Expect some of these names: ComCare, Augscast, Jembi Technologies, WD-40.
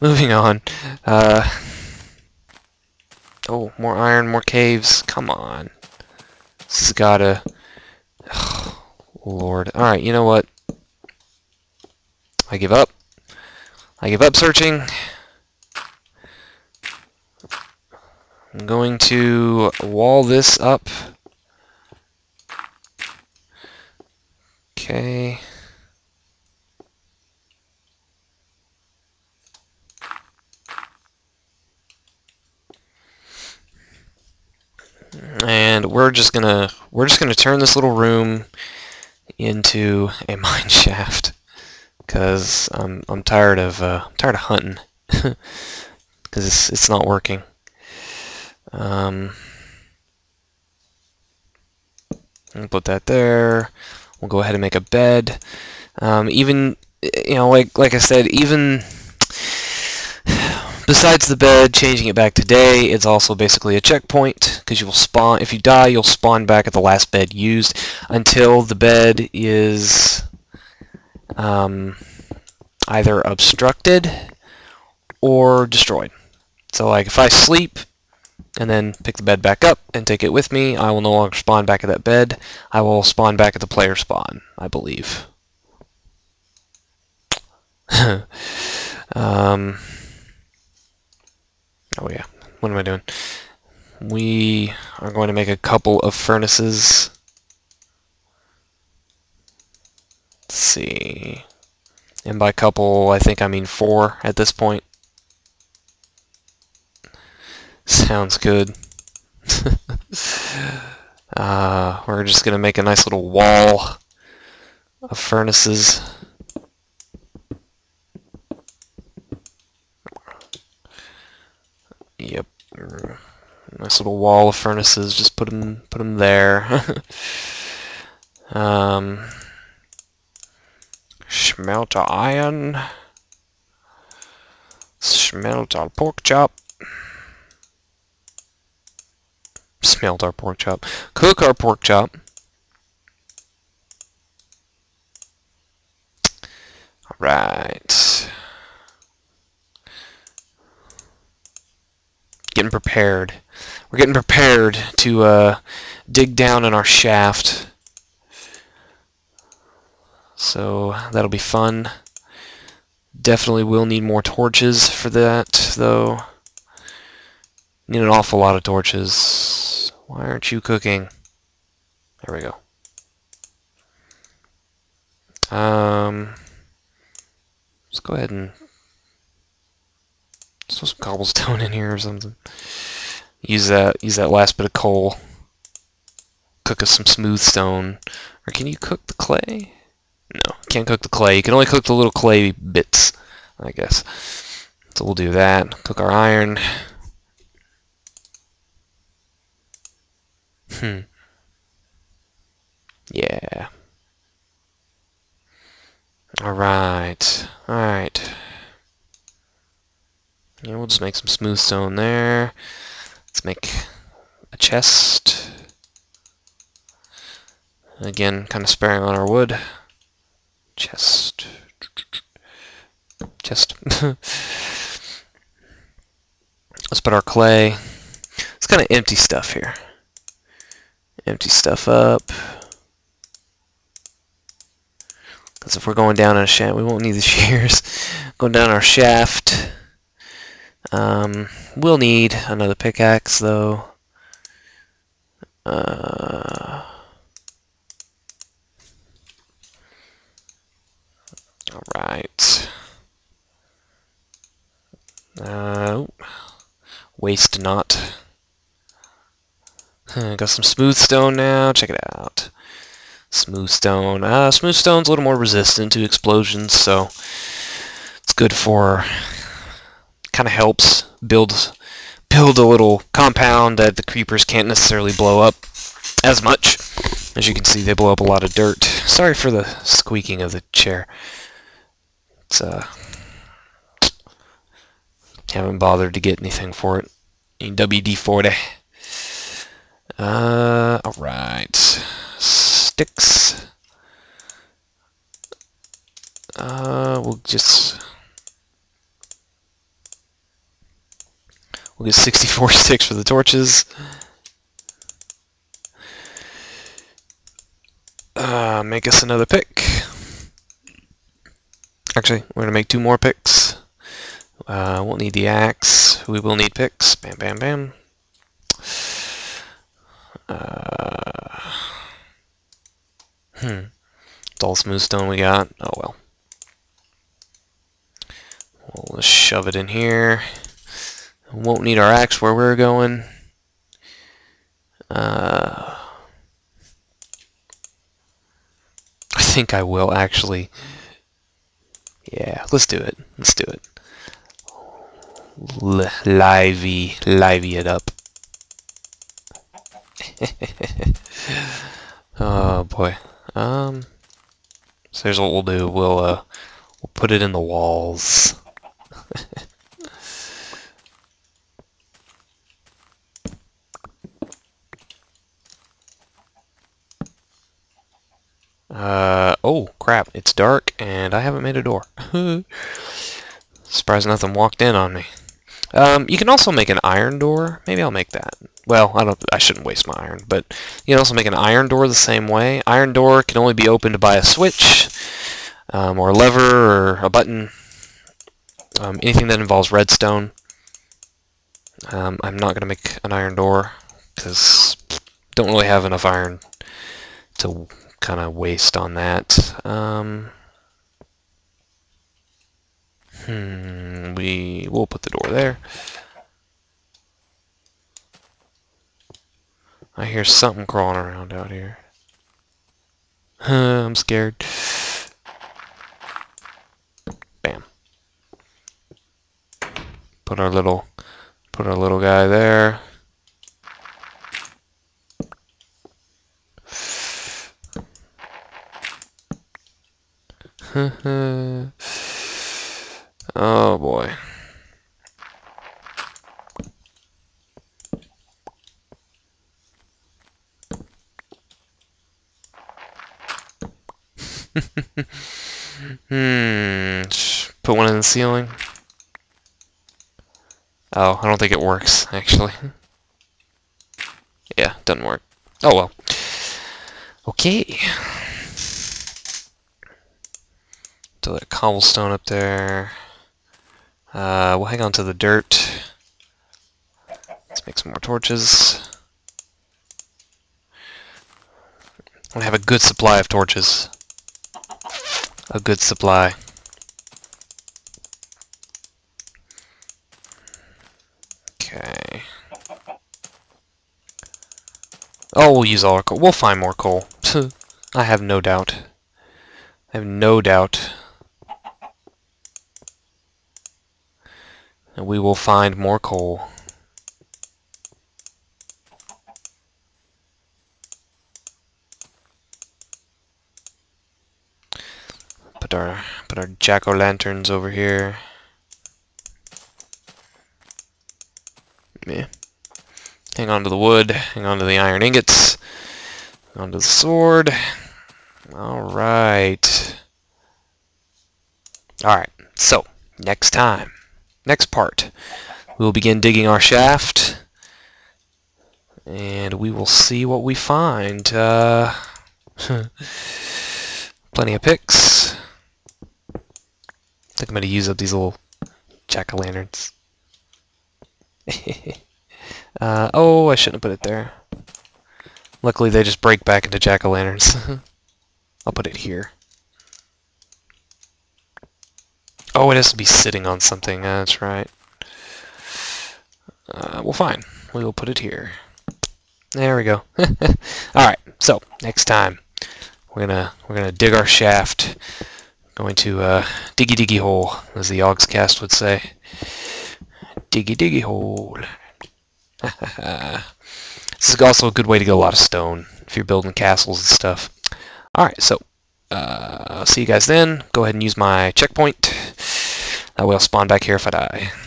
Moving on. Oh, more iron, more caves. Come on. This has gotta... Oh, Lord. Alright, you know what? I give up. I give up searching. I'm going to wall this up. Okay. And we're just gonna turn this little room into a mine shaft, because I'm tired of hunting, because it's not working. I'll put that there. We'll go ahead and make a bed. Even, you know, like I said, even besides the bed, changing it back today, it's also basically a checkpoint, because you will spawn. If you die, you'll spawn back at the last bed used until the bed is either obstructed or destroyed. So, like, if I sleep and then pick the bed back up and take it with me, I will no longer spawn back at that bed. I will spawn back at the player spawn, I believe. Oh yeah, what am I doing? We are going to make a couple of furnaces. Let's see. And by couple, I think I mean 4 at this point. Sounds good. We're just going to make a nice little wall of furnaces. Yep. Nice little wall of furnaces. Just put them there. Schmelter iron. Schmelter pork chop. Smelt our pork chop. Cook our pork chop. Alright. Getting prepared. We're getting prepared to dig down in our shaft. So that'll be fun. Definitely will need more torches for that, though. Need an awful lot of torches. Why aren't you cooking? There we go. Let's go ahead and just put some cobblestone in here or something. Use that last bit of coal. Cook us some smooth stone. Or can you cook the clay? No, can't cook the clay. You can only cook the little clay bits, I guess. So we'll do that. Cook our iron. Yeah. Alright. Alright. Yeah, we'll just make some smooth stone there. Let's make a chest. Again, kind of sparing on our wood. Chest. Chest. Let's put our clay. It's kind of empty stuff here. Empty stuff up, because if we're going down in a shaft, we won't need the shears. Going down our shaft, we'll need another pickaxe though. All right. Waste not. Got some smooth stone now. Check it out. Smooth stone. Smooth stone's a little more resistant to explosions, so it's good for. Kind of helps build a little compound that the creepers can't necessarily blow up as much. As you can see, they blow up a lot of dirt. Sorry for the squeaking of the chair. It's haven't bothered to get anything for it. WD-40. Alright. Sticks. We'll just... We'll get 64 sticks for the torches. Make us another pick. Actually, we're going to make two more picks. We'll need the axe. We will need picks. Bam, bam, bam. It's all smooth stone we got. Oh, well. We'll just shove it in here. We won't need our axe where we're going. I think I will, actually. Yeah, let's do it. Let's do it. Livey it up. Oh boy. So here's what we'll do. We'll put it in the walls. Oh crap! It's dark, and I haven't made a door. Surprised nothing walked in on me. You can also make an iron door. Maybe I'll make that. Well, I shouldn't waste my iron, but you can also make an iron door the same way. Iron door can only be opened by a switch, or a lever, or a button. Anything that involves redstone. I'm not going to make an iron door, because I don't really have enough iron to kind of waste on that. We will put the door there. I hear something crawling around out here. I'm scared. Bam. Put our little guy there. Oh boy. Put one in the ceiling. Oh, I don't think it works, actually. Yeah, doesn't work. Oh well. Okay. So that cobblestone up there. We'll hang on to the dirt. Let's make some more torches. I have a good supply of torches. A good supply. Okay. Oh, we'll use all our coal. We'll find more coal. I have no doubt. I have no doubt. And we will find more coal. Put our jack-o'-lanterns over here. Yeah. Hang on to the wood. Hang on to the iron ingots. Hang on to the sword. Alright. Alright, so next time. Next part, we'll begin digging our shaft, and we will see what we find. Plenty of picks. I think I'm going to use up these little jack-o'-lanterns. Oh, I shouldn't have put it there. Luckily, they just break back into jack-o'-lanterns. I'll put it here. Oh, it has to be sitting on something. That's right. Well, fine. We will put it here. There we go. Alright, so next time we're gonna dig our shaft. Going to diggy hole, as the Augscast would say. Diggy hole. This is also a good way to get a lot of stone if you're building castles and stuff. Alright, so I'll see you guys then. Go ahead and use my checkpoint. That way I'll spawn back here if I die.